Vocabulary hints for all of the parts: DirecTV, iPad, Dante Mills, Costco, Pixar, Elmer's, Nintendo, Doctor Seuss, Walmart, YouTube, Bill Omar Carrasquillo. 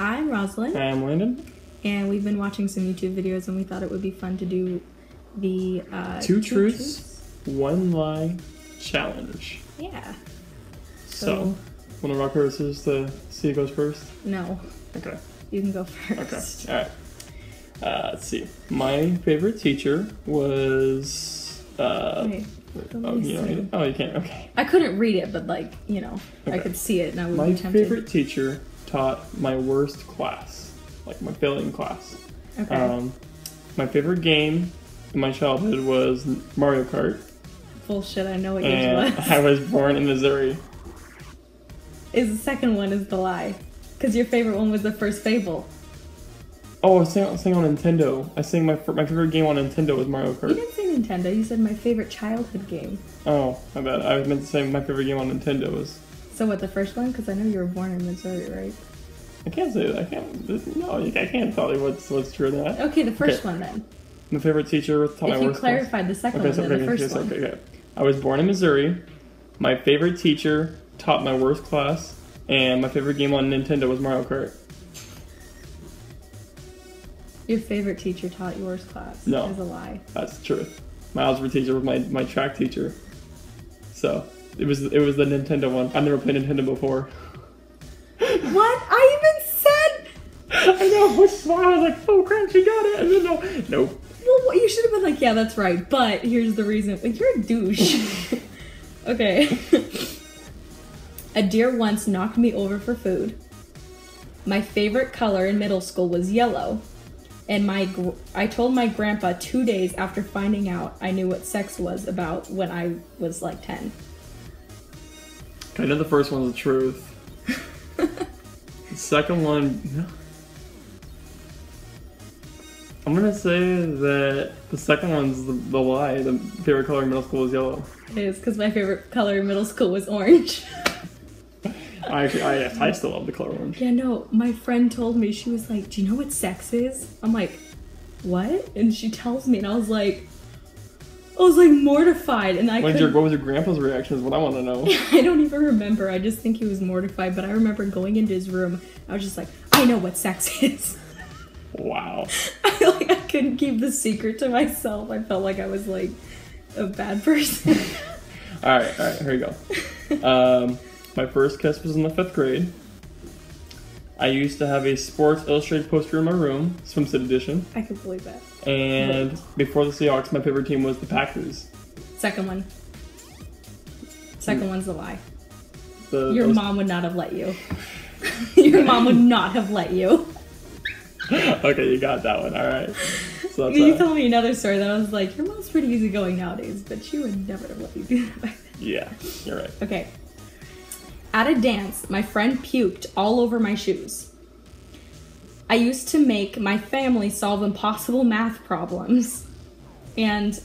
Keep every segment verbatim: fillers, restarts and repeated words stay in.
I'm Rosalyn. I'm Landon. And we've been watching some YouTube videos, and we thought it would be fun to do the uh, Two, two truths, truths, One Lie Challenge. Yeah. So, so want to rock, paper, scissors to see who goes first? No. Okay. You can go first. Okay. All right. Uh, let's see. My favorite teacher was. Uh, Wait, oh, you don't read it? Oh, you can't. Okay. I couldn't read it, but like you know, okay. I could see it, and I would be tempted. My favorite teacher taught my worst class, like my failing class. Okay. Um, my favorite game in my childhood was Mario Kart. Bullshit! I know what game was. I was born in Missouri. Is the second one is the lie, because your favorite one was the first Fable. Oh, I sang, I sang on Nintendo. I sang my my favorite game on Nintendo was Mario Kart. You didn't say Nintendo. You said my favorite childhood game. Oh, my bad. I meant to say my favorite game on Nintendo was. So what, the first one? Because I know you were born in Missouri, right? I can't say that. I can't. No, I can't tell you what's what's true or not. Okay, the first okay. one then. My favorite teacher taught if my worst. If you clarified class. The second okay, one, so then the first one. Okay, okay. I was born in Missouri. My favorite teacher taught my worst class, and my favorite game on Nintendo was Mario Kart. Your favorite teacher taught your worst class. No, is a lie. That's the truth. My algebra teacher was my, my track teacher. So it was it was the Nintendo one. I've never played Nintendo before. What? I even said. I know. Which one? I was like, oh crap, she got it. And then no, nope. Well, you should have been like, yeah, that's right. But here's the reason. Like, you're a douche. Okay. A deer once knocked me over for food. My favorite color in middle school was yellow. And my gr I told my grandpa two days after finding out I knew what sex was about when I was like ten. I know the first one's the truth. The second one... I'm gonna say that the second one's the, the lie. The favorite color in middle school was yellow. It is, because my favorite color in middle school was orange. I, I I still love the color orange. Yeah, no, my friend told me, she was like, do you know what sex is? I'm like, what? And she tells me, and I was like, I was like mortified. And I like your, what was your grandpa's reaction is what I want to know. I don't even remember. I just think he was mortified, but I remember going into his room. I was just like, I know what sex is. Wow. I, like, I couldn't keep the secret to myself. I felt like I was like a bad person. all right, all right, here we go. Um... My first kiss was in the fifth grade. I used to have a Sports Illustrated poster in my room, swimsuit edition. I can believe that. And right. before the Seahawks, my favorite team was the Packers. Second one. Second mm. one's a lie. The, Your was... mom would not have let you. Your mom would not have let you. Okay, you got that one. All right. So that's you that. told me another story that I was like, your mom's pretty easygoing nowadays, but she would never have let you do that. Yeah, you're right. Okay. At a dance, my friend puked all over my shoes. I used to make my family solve impossible math problems. And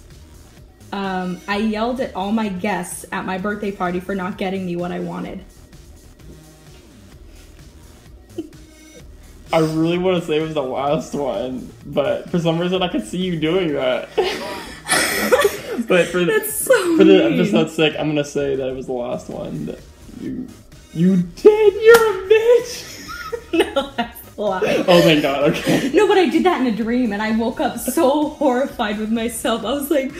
um, I yelled at all my guests at my birthday party for not getting me what I wanted. I really want to say it was the last one, but for some reason I could see you doing that. But for, That's so for the episode's sake, I'm going to say that it was the last one. That You, you did. You're a bitch. No, that's a lie. Oh my god. Okay. No, but I did that in a dream, and I woke up so horrified with myself. I was like,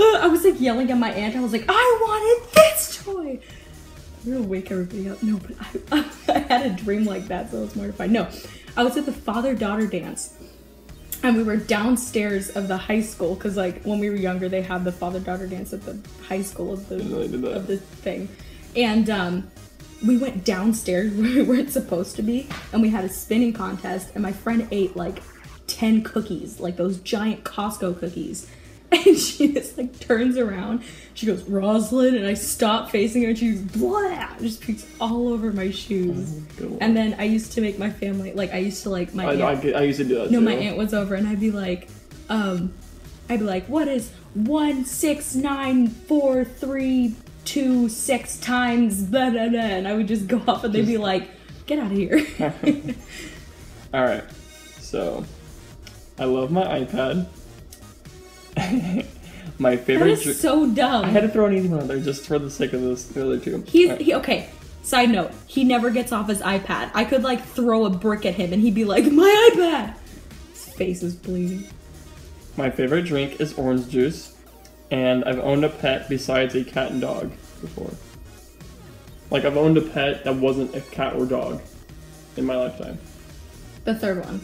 I was like yelling at my aunt. I was like, I wanted this toy. I'm gonna wake everybody up. No, but I, I, I had a dream like that, so I was mortified. No, I was at the father-daughter dance, and we were downstairs of the high school because, like, when we were younger, they had the father-daughter dance at the high school of the of the thing. And um, we went downstairs where we weren't supposed to be, and we had a spinning contest, and my friend ate like ten cookies, like those giant Costco cookies. And she just like turns around, she goes, Rosalyn, and I stop facing her, and she's blah, just pukes all over my shoes. Oh, and then I used to make my family, like I used to like my I, aunt. I, I used to do that No, too. My aunt was over, and I'd be like, um, I'd be like, what is one, six, nine, four, three, two, six times, blah, blah, blah, and I would just go off, and they'd be like, get out of here. All right, so I love my iPad. My favorite. That is so dumb. I had to throw an easy one out there just for the sake of this. The other two. He's, right. he, okay, Side note, he never gets off his iPad. I could like throw a brick at him and he'd be like, my iPad! His face is bleeding. My favorite drink is orange juice, and I've owned a pet besides a cat and dog before. Like, I've owned a pet that wasn't a cat or dog in my lifetime. The third one.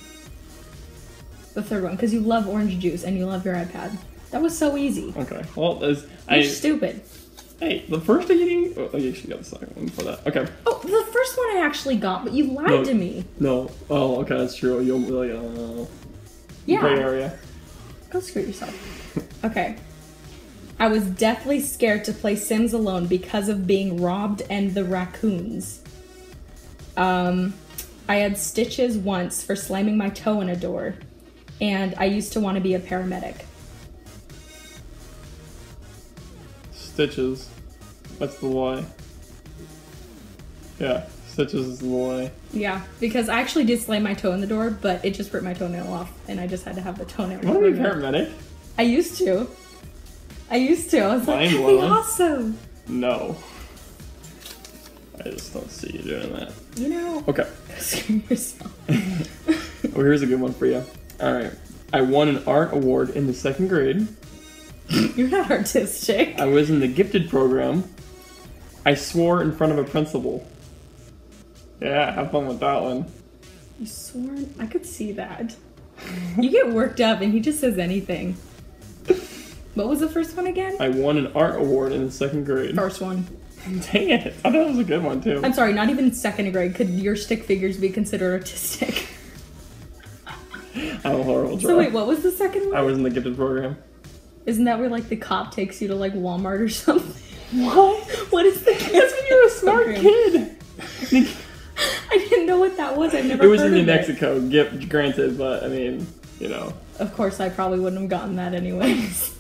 The third one, because you love orange juice and you love your iPad. That was so easy. Okay, well, that's... You're I, stupid. Hey, the first thing you need... Oh, you actually got the second one for that. Okay. Oh, the first one I actually got, but you lied no, to me. No. Oh, okay, that's true. You'll be like, uh... Yeah. Gray area. Go screw yourself. Okay. I was deathly scared to play Sims alone because of being robbed and the raccoons. Um, I had stitches once for slamming my toe in a door, and I used to want to be a paramedic. Stitches. That's the lie. Yeah, stitches is the lie. Yeah, because I actually did slam my toe in the door, but it just ripped my toenail off, and I just had to have the toenail. You want to be a paramedic? I used to. I used to. I was like, that'd be awesome. No. I just don't see you doing that. You know. Okay. Screw yourself. Oh, here's a good one for you. Alright. I won an art award in the second grade. You're not artistic. I was in the gifted program. I swore in front of a principal. Yeah, have fun with that one. You swore? I could see that. You get worked up and he just says anything. What was the first one again? I won an art award in the second grade. First one. Dang it. I thought it was a good one, too. I'm sorry, not even second grade. Could your stick figures be considered artistic? I'm a horrible draw. So wait, what was the second one? I was in the gifted program. Isn't that where, like, the cop takes you to, like, Walmart or something? What? What is the That's when you were a smart program. Kid. I didn't know what that was. I've never heard of it. It was in New Mexico, it. Granted, but, I mean, you know. Of course, I probably wouldn't have gotten that anyways.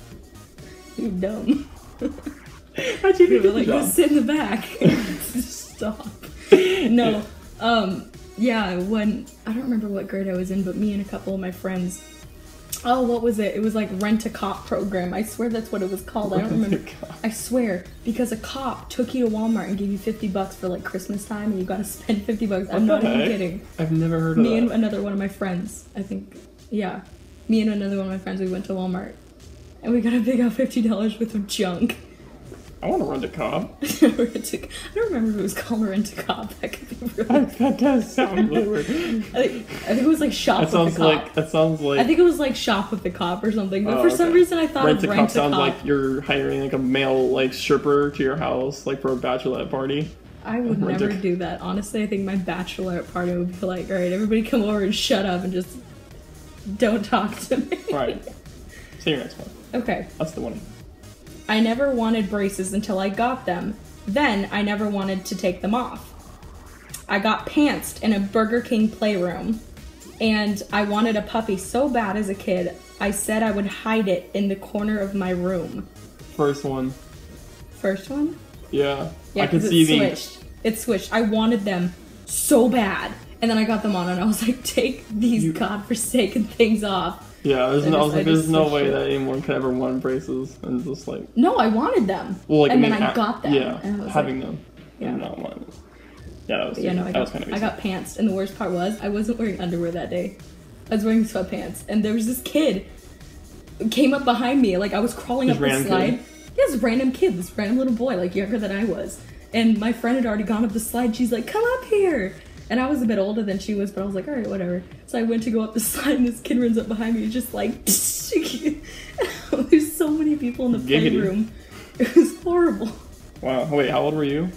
You're dumb. How'd you do that? Like, just sit in the back. Just stop. No. Um, yeah, when I don't remember what grade I was in, but me and a couple of my friends. Oh, what was it? It was like rent a cop program. I swear that's what it was called. Rent I don't remember. I swear. Because a cop took you to Walmart and gave you fifty bucks for like Christmas time and you gotta spend fifty bucks. I'm not even kidding. I've never heard of that. Me and another one of my friends, I think yeah. Me and another one of my friends, we went to Walmart. And we gotta pick out fifty dollars worth of junk. I wanna rent a cop. rent a, I don't remember if it was called rent a cop. That could be really weird. That does sound really weird. I, think, I think it was like shop that with the cop. Like, that sounds like... I think it was like shop with the cop or something. But oh, for okay. some reason I thought rent of rent a cop. Sounds like you're hiring like a male like stripper to your house like for a bachelorette party. I would rent never do that. Honestly, I think my bachelorette party would be like, alright, everybody come over and shut up and just don't talk to me. Right. See you next one. Okay. That's the one. I never wanted braces until I got them. Then I never wanted to take them off. I got pantsed in a Burger King playroom. And I wanted a puppy so bad as a kid, I said I would hide it in the corner of my room. First one. First one? Yeah. Yeah, I could see the... switched. It switched. I wanted them so bad. And then I got them on and I was like, take these you... godforsaken things off. Yeah, there's no, I was like, there's no way that anyone could ever want braces and just like... No, I wanted them. Well, like, and I mean, then I got them. Yeah, and I was having like, them yeah. and not wanting them. Yeah, that was, yeah, no, that I got, was kind of easy. I got pantsed, and the worst part was I wasn't wearing underwear that day. I was wearing sweatpants, and there was this kid came up behind me. Like, I was crawling this up the slide. Kid. Yeah, this random kid, this random little boy, like younger than I was. And my friend had already gone up the slide. She's like, come up here. And I was a bit older than she was, but I was like, all right, whatever. So I went to go up the slide, and this kid runs up behind me, just like, there's so many people in the Giggity. playroom. It was horrible. Wow. Wait, how old were you?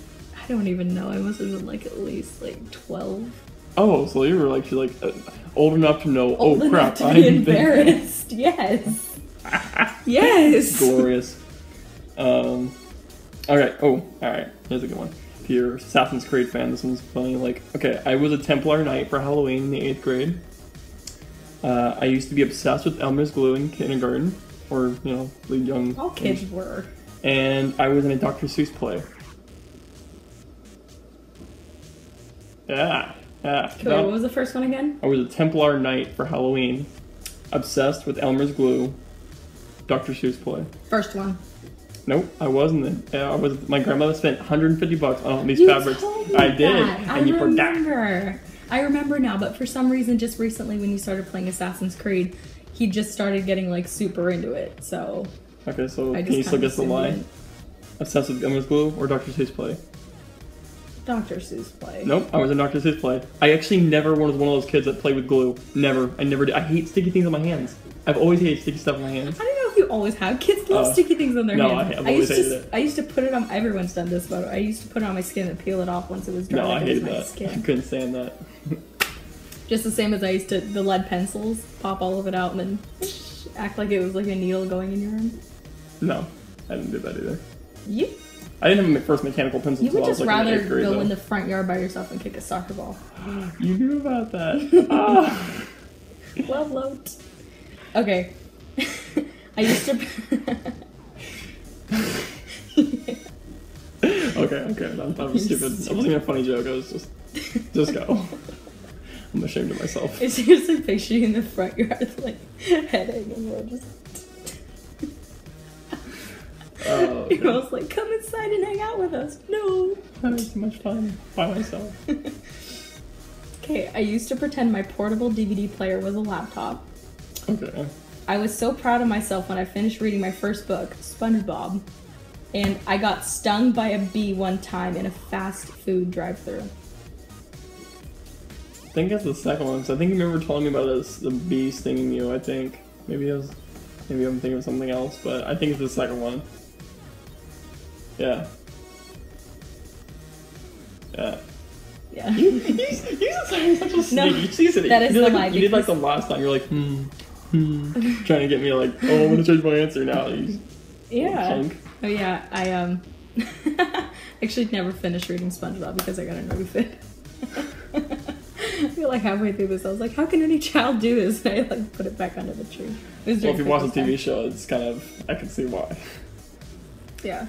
I don't even know. I must have been like at least like twelve. Oh, so you were like, you're like uh, old enough to know. Old oh crap! I'm embarrassed. Yes. Yes. Glorious. Um. All right. Oh, all right. Here's a good one. If you're an Assassin's Creed fan, this one's funny. Like, okay, I was a Templar Knight for Halloween in the eighth grade. Uh, I used to be obsessed with Elmer's glue in kindergarten, or, you know, really young. All kids age. were. And I was in a Doctor Seuss play. Yeah, yeah. Wait, what was the first one again? I was a Templar Knight for Halloween, obsessed with Elmer's glue, Doctor Seuss play. First one. Nope, I wasn't. I was. My grandmother spent one hundred fifty bucks on all these you fabrics. Told me I that. did, and I you remember. forgot. I remember now, but for some reason, just recently when you started playing Assassin's Creed, he just started getting like super into it. So okay, so can you still guess the line? Obsessed with Gummer's Glue or Doctor Seuss play? Doctor Seuss play. Nope, I was in Doctor Seuss play. I actually never was one of those kids that played with glue. Never. I never did. I hate sticky things on my hands. I've always hated sticky stuff on my hands. I don't know if you always have. Kids love uh, sticky things on their no, hands. No, I, I used hated to, it. I used to put it on, everyone's done this, but I used to put it on my skin and peel it off once it was dry. No, I hated that. Skin. I couldn't stand that. Just the same as I used to, the lead pencils, pop all of it out and then act like it was like a needle going in your arm. No, I didn't do that either. You? I didn't have my first mechanical pencil until I was like in eighth grade. You would just rather go though. in the front yard by yourself and kick a soccer ball. You knew about that. Ah. Love load. Okay. I used to... okay, okay. That, that was stupid. stupid. That wasn't even a funny joke. I was just... Just go. I'm ashamed of myself. It's just a picture in the front yard, like, heading and we're just... Oh, Your mom's like, come inside and hang out with us. No. That was too much fun by myself. Okay, I used to pretend my portable D V D player was a laptop. Okay. I was so proud of myself when I finished reading my first book, SpongeBob, and I got stung by a bee one time in a fast food drive-thru. I think that's the second one, so I think you remember telling me about this, the bee stinging you, I think. Maybe it was, maybe I'm thinking of something else, but I think it's the second one. Yeah. Yeah. Yeah. You, you, you sound such a sneak. No, you teased it. That is you did, the like, lie. You did like the last time. You were like, hmm, hmm, trying to get me like, oh, I'm gonna change my answer now. You, yeah. Oh yeah. I um, actually never finished reading SpongeBob because I got annoyed with it. I feel like halfway through this, I was like, how can any child do this? And I like put it back under the tree. It was well, if you watch a T V show, it's kind of I can see why. Yeah.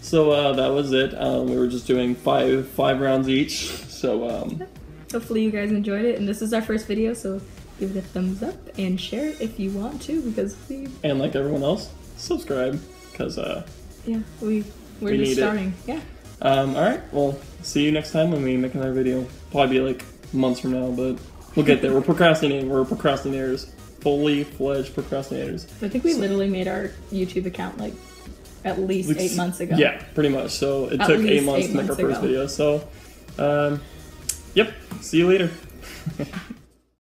So uh, that was it. Um, we were just doing five five rounds each. So um, hopefully you guys enjoyed it. And this is our first video, so give it a thumbs up and share it if you want to, because we and like everyone else, subscribe because uh yeah we we're we just need starting it. yeah. Um, all right. Well, see you next time when we make another video. Probably be like months from now, but we'll get there. We're procrastinating. We're procrastinators, fully fledged procrastinators. I think we so. literally made our YouTube account like. At least it's, eight months ago. Yeah, pretty much. So it At took eight months eight to make months our first ago. video. So, um, yep. See you later.